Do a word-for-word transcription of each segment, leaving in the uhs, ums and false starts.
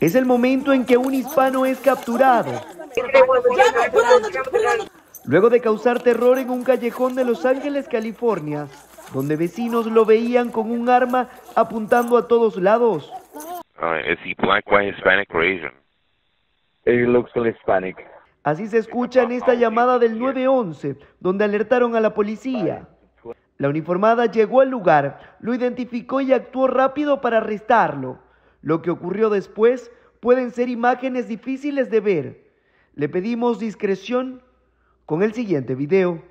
Es el momento en que un hispano es capturado. Luego de causar terror en un callejón de Los Ángeles, California, donde vecinos lo veían con un arma apuntando a todos lados. Uh, is he black, white, Hispanic or Asian? He looks Hispanic. Así se escucha en esta llamada del nueve once, donde alertaron a la policía. La uniformada llegó al lugar, lo identificó y actuó rápido para arrestarlo. Lo que ocurrió después pueden ser imágenes difíciles de ver. Le pedimos discreción con el siguiente video.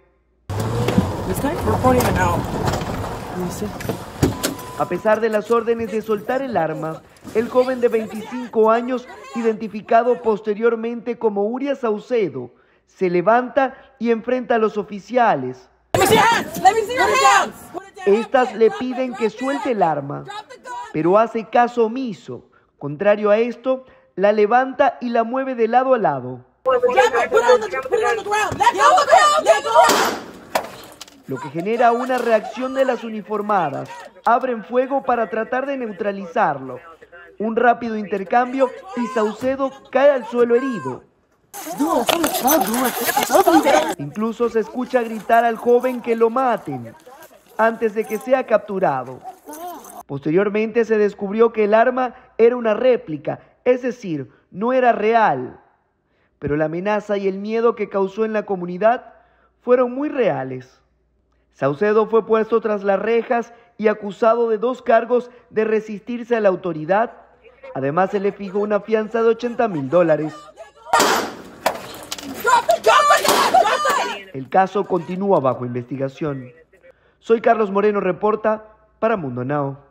A pesar de las órdenes de soltar el arma, el joven de veinticinco años, identificado posteriormente como Uriah Saucedo, se levanta y enfrenta a los oficiales. Estas le piden que suelte el arma, pero hace caso omiso. Contrario a esto, la levanta y la mueve de lado a lado. Lo que genera una reacción de las uniformadas. Abren fuego para tratar de neutralizarlo. Un rápido intercambio y Saucedo cae al suelo herido. Incluso se escucha gritar al joven que lo maten antes de que sea capturado. Posteriormente se descubrió que el arma era una réplica, es decir, no era real. Pero la amenaza y el miedo que causó en la comunidad fueron muy reales. Saucedo fue puesto tras las rejas y acusado de dos cargos de resistirse a la autoridad. Además, se le fijó una fianza de ochenta mil dólares. El caso continúa bajo investigación. Soy Carlos Moreno, reporta para Mundo Now.